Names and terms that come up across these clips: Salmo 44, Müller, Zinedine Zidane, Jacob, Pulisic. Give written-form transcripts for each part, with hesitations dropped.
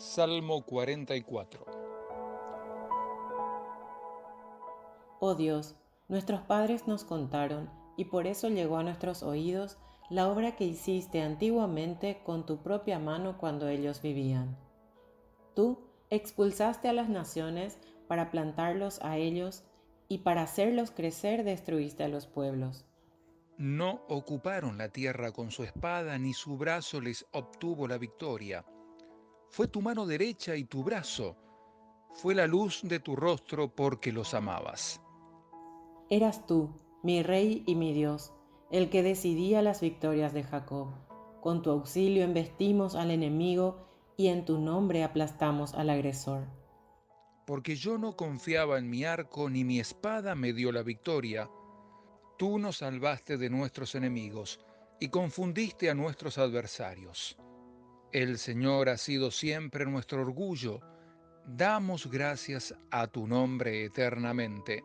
Salmo 44. Oh Dios, nuestros padres nos contaron, y por eso llegó a nuestros oídos la obra que hiciste antiguamente con tu propia mano cuando ellos vivían. Tú expulsaste a las naciones para plantarlos a ellos, y para hacerlos crecer destruiste a los pueblos. No ocuparon la tierra con su espada, ni su brazo les obtuvo la victoria. Fue tu mano derecha y tu brazo, fue la luz de tu rostro, porque los amabas. Eras tú, mi Rey y mi Dios, el que decidía las victorias de Jacob. Con tu auxilio embestimos al enemigo, y en tu nombre aplastamos al agresor. Porque yo no confiaba en mi arco, ni mi espada me dio la victoria. Tú nos salvaste de nuestros enemigos, y confundiste a nuestros adversarios. El Señor ha sido siempre nuestro orgullo. Damos gracias a tu nombre eternamente.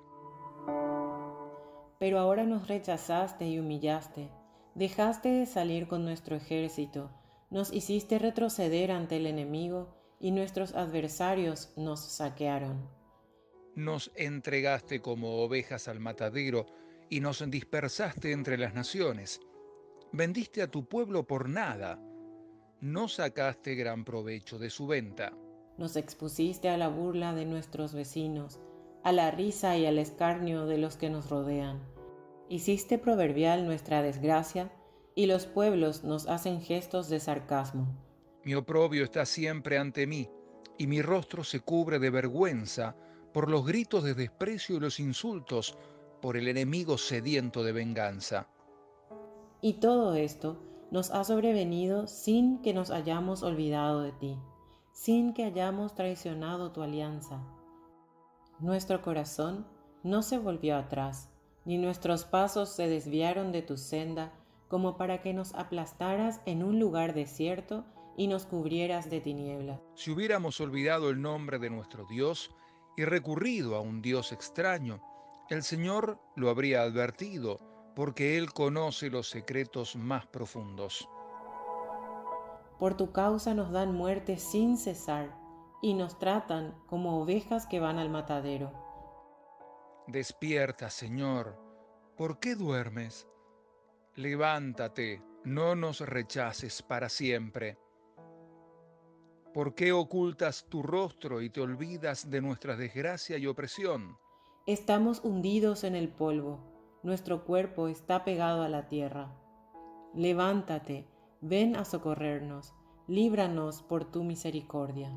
Pero ahora nos rechazaste y humillaste. Dejaste de salir con nuestro ejército. Nos hiciste retroceder ante el enemigo, y nuestros adversarios nos saquearon. Nos entregaste como ovejas al matadero, y nos dispersaste entre las naciones. Vendiste a tu pueblo por nada. No sacaste gran provecho de su venta. Nos expusiste a la burla de nuestros vecinos, a la risa y al escarnio de los que nos rodean. Hiciste proverbial nuestra desgracia, y los pueblos nos hacen gestos de sarcasmo. Mi oprobio está siempre ante mí, y mi rostro se cubre de vergüenza por los gritos de desprecio y los insultos, por el enemigo sediento de venganza. Y todo esto nos ha sobrevenido sin que nos hayamos olvidado de ti, sin que hayamos traicionado tu alianza. Nuestro corazón no se volvió atrás, ni nuestros pasos se desviaron de tu senda, como para que nos aplastaras en un lugar desierto y nos cubrieras de tinieblas. Si hubiéramos olvidado el nombre de nuestro Dios y recurrido a un Dios extraño, el Señor lo habría advertido, porque Él conoce los secretos más profundos. Por tu causa nos dan muerte sin cesar, y nos tratan como ovejas que van al matadero. Despierta, Señor, ¿por qué duermes? Levántate, no nos rechaces para siempre. ¿Por qué ocultas tu rostro y te olvidas de nuestra desgracia y opresión? Estamos hundidos en el polvo, nuestro cuerpo está pegado a la tierra. Levántate, ven a socorrernos, líbranos por tu misericordia.